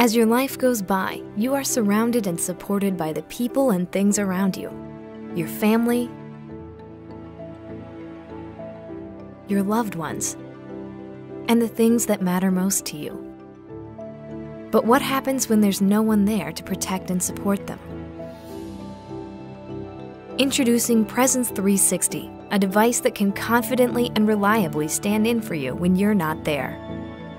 As your life goes by, you are surrounded and supported by the people and things around you. Your family, your loved ones, and the things that matter most to you. But what happens when there's no one there to protect and support them? Introducing Presence 360, a device that can confidently and reliably stand in for you when you're not there.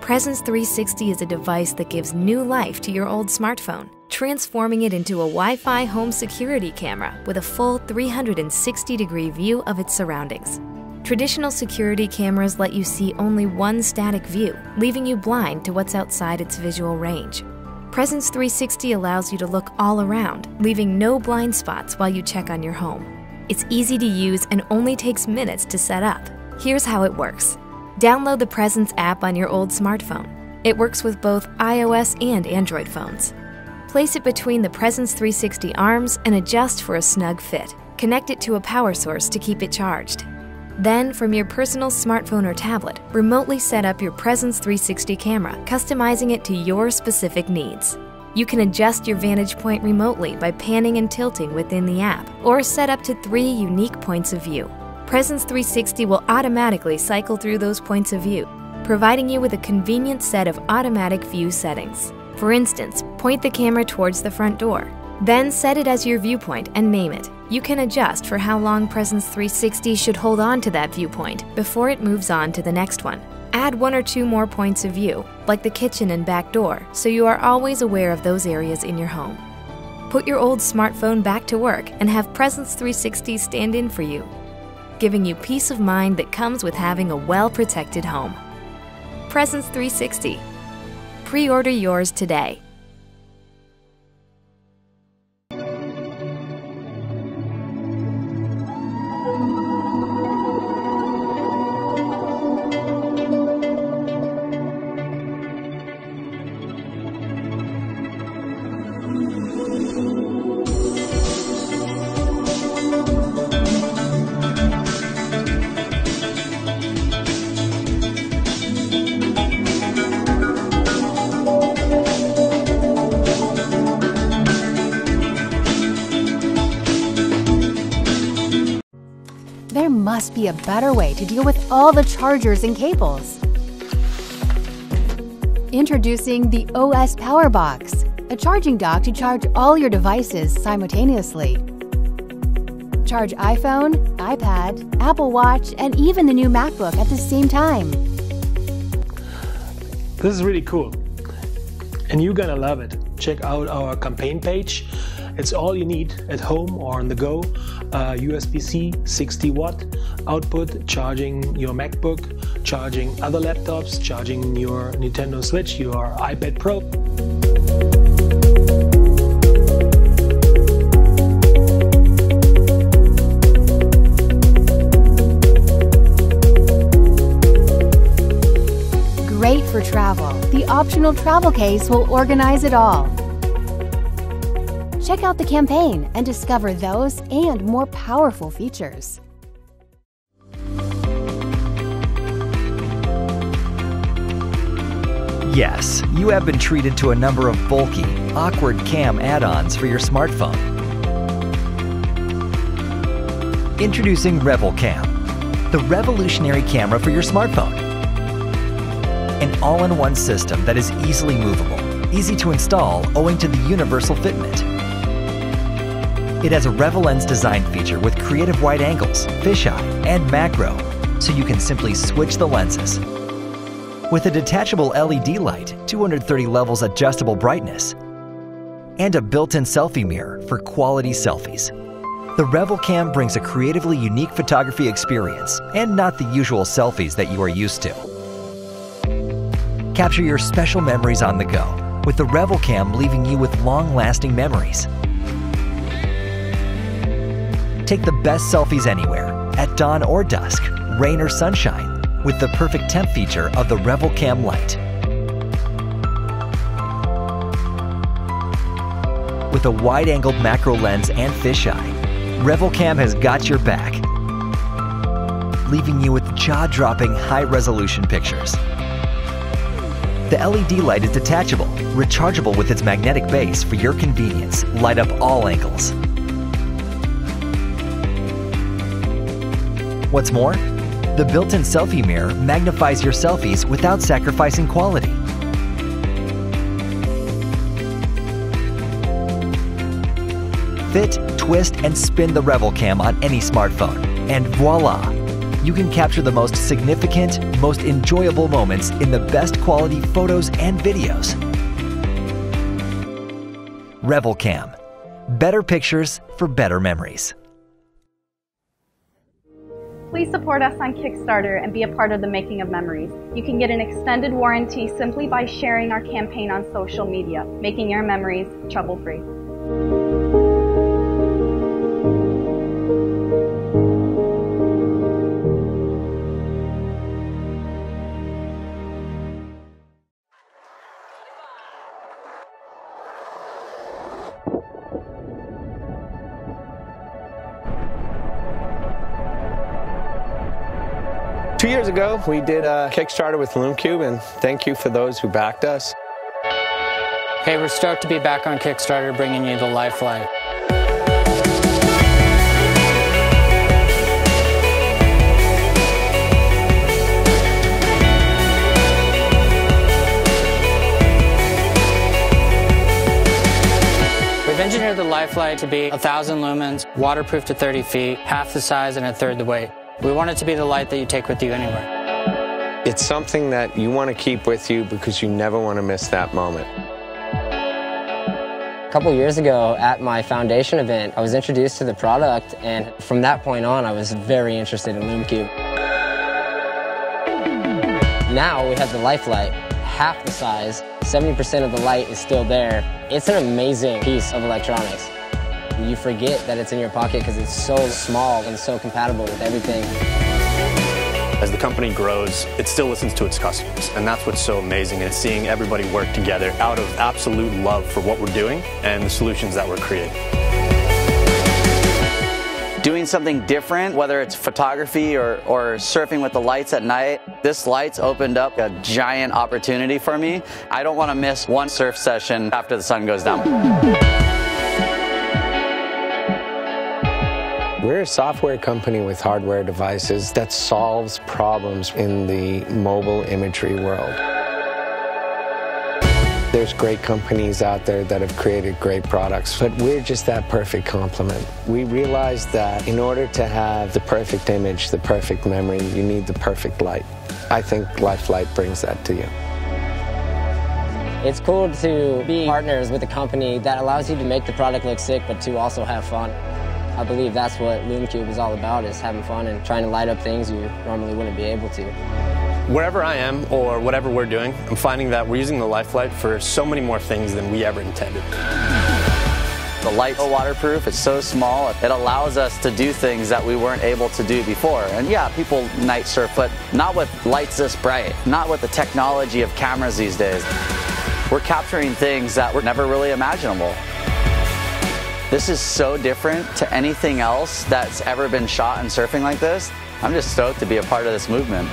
Presence 360 is a device that gives new life to your old smartphone, transforming it into a Wi-Fi home security camera with a full 360-degree view of its surroundings. Traditional security cameras let you see only one static view, leaving you blind to what's outside its visual range. Presence 360 allows you to look all around, leaving no blind spots while you check on your home. It's easy to use and only takes minutes to set up. Here's how it works. Download the Presence app on your old smartphone. It works with both iOS and Android phones. Place it between the Presence 360 arms and adjust for a snug fit. Connect it to a power source to keep it charged. Then, from your personal smartphone or tablet, remotely set up your Presence 360 camera, customizing it to your specific needs. You can adjust your vantage point remotely by panning and tilting within the app, or set up to 3 unique points of view. Presence 360 will automatically cycle through those points of view, providing you with a convenient set of automatic view settings. For instance, point the camera towards the front door. Then set it as your viewpoint and name it. You can adjust for how long Presence 360 should hold on to that viewpoint before it moves on to the next one. Add 1 or 2 more points of view, like the kitchen and back door, so you are always aware of those areas in your home. Put your old smartphone back to work and have Presence 360 stand in for you, giving you peace of mind that comes with having a well-protected home. Presence 360. Pre-order yours today. There must be a better way to deal with all the chargers and cables. Introducing the OS Power Box, a charging dock to charge all your devices simultaneously. Charge iPhone, iPad, Apple Watch, and even the new MacBook at the same time. This is really cool, and you're gonna love it. Check out our campaign page. It's all you need at home or on the go. USB-C 60-watt output, charging your MacBook, charging other laptops, charging your Nintendo Switch, your iPad Pro. Great for travel. The optional travel case will organize it all. Check out the campaign and discover those and more powerful features. Yes, you have been treated to a number of bulky, awkward cam add-ons for your smartphone. Introducing RevolCam, the revolutionary camera for your smartphone. An all-in-one system that is easily movable, easy to install owing to the universal fitment. It has a Revel Lens design feature with creative wide angles, fisheye, and macro, so you can simply switch the lenses. With a detachable LED light, 230 levels adjustable brightness, and a built-in selfie mirror for quality selfies. The RevolCam brings a creatively unique photography experience and not the usual selfies that you are used to. Capture your special memories on the go, with the RevolCam leaving you with long-lasting memories. Take the best selfies anywhere, at dawn or dusk, rain or sunshine, with the perfect temp feature of the RevolCam Lite. With a wide-angled macro lens and fisheye, RevolCam has got your back, leaving you with jaw-dropping high-resolution pictures. The LED light is detachable, rechargeable with its magnetic base for your convenience. Light up all angles. What's more, the built-in selfie mirror magnifies your selfies without sacrificing quality. Fit, twist, and spin the RevolCam on any smartphone, and voila! You can capture the most significant, most enjoyable moments in the best quality photos and videos. RevolCam. Better pictures for better memories. Please support us on Kickstarter and be a part of the making of memories. You can get an extended warranty simply by sharing our campaign on social media, making your memories trouble-free. Years ago, we did a Kickstarter with Lume Cube, and thank you for those who backed us. Hey, we're stoked to be back on Kickstarter, bringing you the Life Lite. We've engineered the Life Lite to be 1,000 lumens, waterproof to 30 feet, half the size and a third the weight. We want it to be the light that you take with you anywhere. It's something that you want to keep with you because you never want to miss that moment. A couple years ago at my foundation event, I was introduced to the product, and from that point on, I was very interested in Lume Cube. Now we have the Life Lite, half the size, 70% of the light is still there. It's an amazing piece of electronics. You forget that it's in your pocket because it's so small and so compatible with everything. As the company grows, it still listens to its customers, and that's what's so amazing, and seeing everybody work together out of absolute love for what we're doing and the solutions that we're creating. Doing something different, whether it's photography or surfing with the lights at night, this light's opened up a giant opportunity for me. I don't want to miss one surf session after the sun goes down. We're a software company with hardware devices that solves problems in the mobile imagery world. There's great companies out there that have created great products, but we're just that perfect complement. We realized that in order to have the perfect image, the perfect memory, you need the perfect light. I think Life Lite brings that to you. It's cool to be partners with a company that allows you to make the product look sick, but to also have fun. I believe that's what Lume Cube is all about, is having fun and trying to light up things you normally wouldn't be able to. Wherever I am or whatever we're doing, I'm finding that we're using the Life Lite for so many more things than we ever intended. The light's so waterproof, it's so small, it allows us to do things that we weren't able to do before. And yeah, people night surf, but not with lights this bright, not with the technology of cameras these days. We're capturing things that were never really imaginable. This is so different to anything else that's ever been shot in surfing like this. I'm just stoked to be a part of this movement.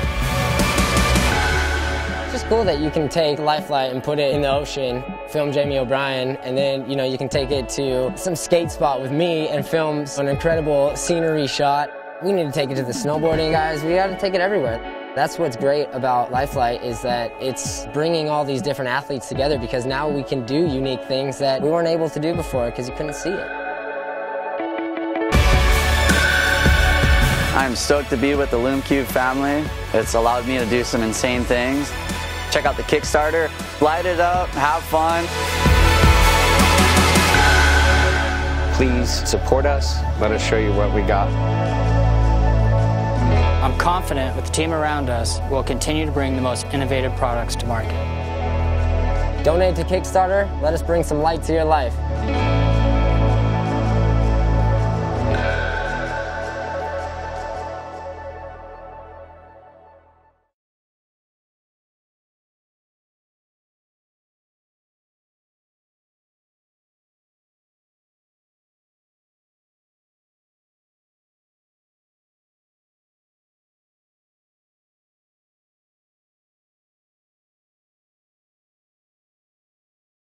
It's just cool that you can take Life Lite and put it in the ocean, film Jamie O'Brien, and then you can take it to some skate spot with me and film an incredible scenery shot. We need to take it to the snowboarding guys. We got to take it everywhere. That's what's great about Life Lite, is that it's bringing all these different athletes together, because now we can do unique things that we weren't able to do before because you couldn't see it. I'm stoked to be with the Lume Cube family. It's allowed me to do some insane things. Check out the Kickstarter, light it up, have fun. Please support us. Let us show you what we got. I'm confident with the team around us, we'll continue to bring the most innovative products to market. Donate to Kickstarter. Let us bring some light to your life.